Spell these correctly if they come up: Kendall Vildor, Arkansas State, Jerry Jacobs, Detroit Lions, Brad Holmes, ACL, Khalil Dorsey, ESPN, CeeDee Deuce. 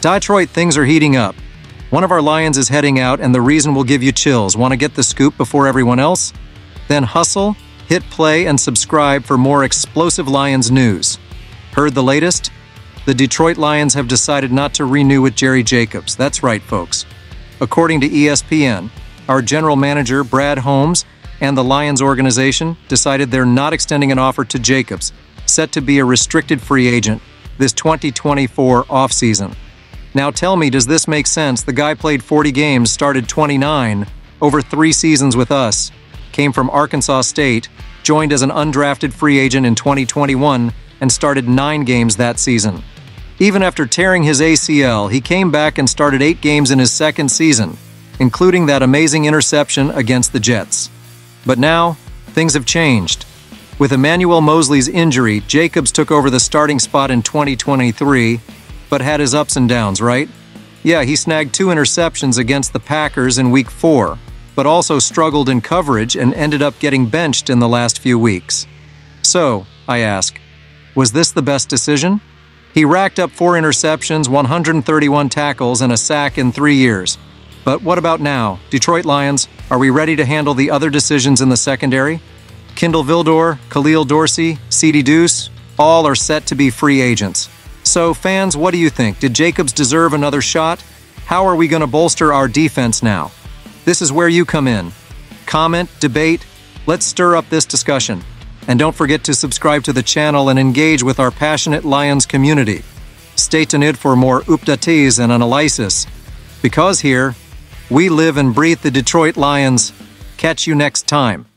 Detroit, things are heating up. One of our Lions is heading out, and the reason will give you chills. Want to get the scoop before everyone else? Then hustle, hit play, and subscribe for more explosive Lions news. Heard the latest? The Detroit Lions have decided not to renew with Jerry Jacobs. That's right, folks. According to ESPN, our general manager, Brad Holmes, and the Lions organization decided they're not extending an offer to Jacobs, set to be a restricted free agent this 2024 offseason. Now tell me, does this make sense? The guy played 40 games, started 29, over 3 seasons with us, came from Arkansas State, joined as an undrafted free agent in 2021, and started 9 games that season. Even after tearing his ACL, he came back and started 8 games in his second season, including that amazing interception against the Jets. But now, things have changed. With Emmanuel Mosley's injury, Jacobs took over the starting spot in 2023, but had his ups and downs, right? Yeah, he snagged 2 interceptions against the Packers in Week 4, but also struggled in coverage and ended up getting benched in the last few weeks. So, I ask, was this the best decision? He racked up 4 interceptions, 131 tackles, and a sack in 3 years. But what about now? Detroit Lions, are we ready to handle the other decisions in the secondary? Kendall Vildor, Khalil Dorsey, CeeDee Deuce, all are set to be free agents. So fans, what do you think? Did Jacobs deserve another shot? How are we going to bolster our defense now? This is where you come in. Comment, debate, let's stir up this discussion. And don't forget to subscribe to the channel and engage with our passionate Lions community. Stay tuned for more updates and analysis, because here, we live and breathe the Detroit Lions. Catch you next time.